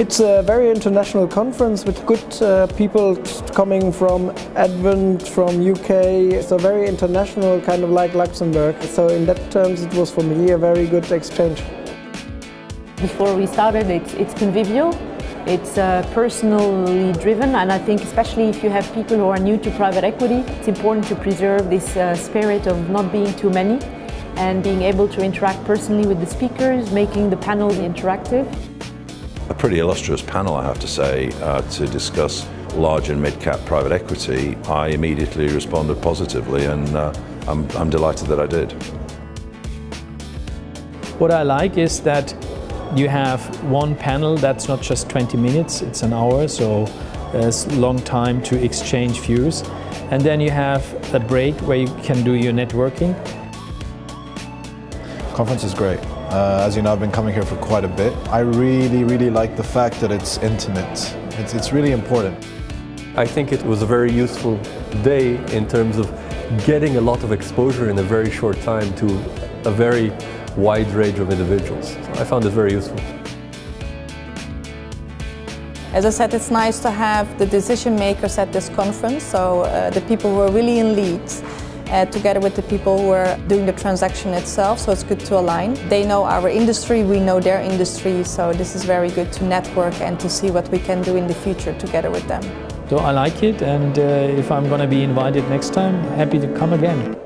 It's a very international conference with good people coming from Advent, from UK, so very international, kind of like Luxembourg. So in that terms it was for me a very good exchange. Before we started, it's convivial, it's personally driven, and I think especially if you have people who are new to private equity, it's important to preserve this spirit of not being too many and being able to interact personally with the speakers, making the panel interactive. A pretty illustrious panel, I have to say, to discuss large and mid-cap private equity. I immediately responded positively, and I'm delighted that I did. What I like is that you have one panel that's not just 20 minutes, it's an hour, so there's a long time to exchange views. And then you have a break where you can do your networking. Conference is great. As you know, I've been coming here for quite a bit. I really like the fact that it's intimate. It's really important. I think it was a very useful day in terms of getting a lot of exposure in a very short time to a very wide range of individuals. So I found it very useful. As I said, it's nice to have the decision makers at this conference, so the people who are really in leads. Together with the people who are doing the transaction itself, so it's good to align. They know our industry, we know their industry, so this is very good to network and to see what we can do in the future together with them. So I like it, and if I'm going to be invited next time, happy to come again.